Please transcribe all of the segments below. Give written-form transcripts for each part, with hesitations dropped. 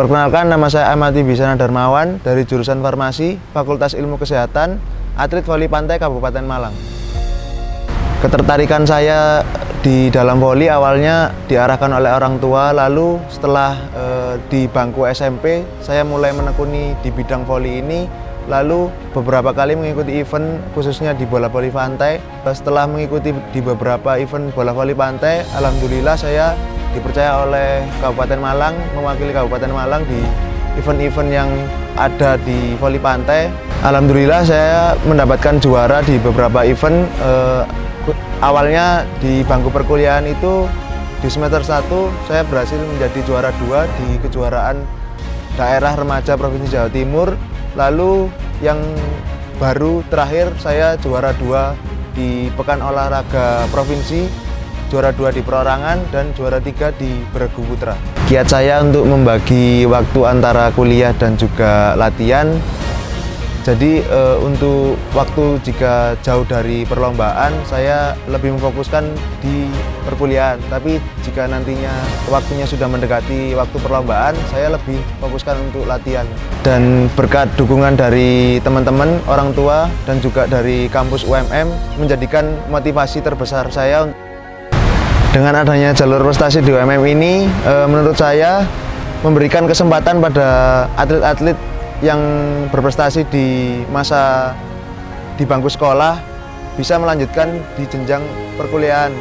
Perkenalkan, nama saya Ahmad Wibisana Darmawan dari jurusan Farmasi, Fakultas Ilmu Kesehatan, atlet voli pantai Kabupaten Malang. Ketertarikan saya di dalam voli awalnya diarahkan oleh orang tua, lalu setelah di bangku SMP saya mulai menekuni di bidang voli ini, lalu beberapa kali mengikuti event khususnya di bola voli pantai. Setelah mengikuti di beberapa event bola voli pantai, alhamdulillah saya dipercaya oleh Kabupaten Malang, mewakili Kabupaten Malang di event-event yang ada di voli pantai. Alhamdulillah saya mendapatkan juara di beberapa event. Awalnya di bangku perkuliahan itu di semester 1 saya berhasil menjadi juara 2 di kejuaraan daerah remaja Provinsi Jawa Timur. Lalu yang baru terakhir saya juara 2 di Pekan Olahraga Provinsi, juara 2 di perorangan, dan juara 3 di bergu putra. Kiat saya untuk membagi waktu antara kuliah dan juga latihan. Jadi untuk waktu jika jauh dari perlombaan, saya lebih memfokuskan di perkuliahan. Tapi jika nantinya waktunya sudah mendekati waktu perlombaan, saya lebih fokuskan untuk latihan. Dan berkat dukungan dari teman-teman, orang tua, dan juga dari kampus UMM, menjadikan motivasi terbesar saya. Dengan adanya jalur prestasi di UMM ini, menurut saya memberikan kesempatan pada atlet-atlet yang berprestasi di masa di bangku sekolah bisa melanjutkan di jenjang perkuliahan.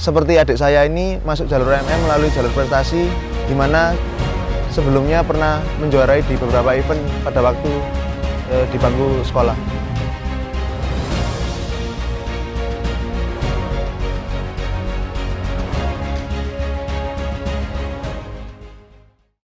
Seperti adik saya ini masuk jalur UMM melalui jalur prestasi, di mana sebelumnya pernah menjuarai di beberapa event pada waktu di bangku sekolah.